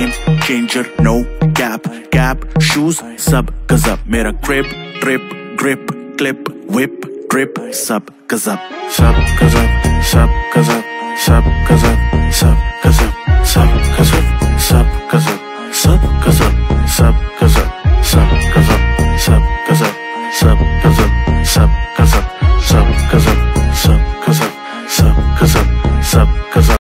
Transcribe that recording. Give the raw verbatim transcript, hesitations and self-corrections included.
game changer, no cap. Cap, shoes, sab gazab. Mera grip, drip, grip, clip, whip, drip, sab gazab. Sab gazab, sab gazab, sab gazab.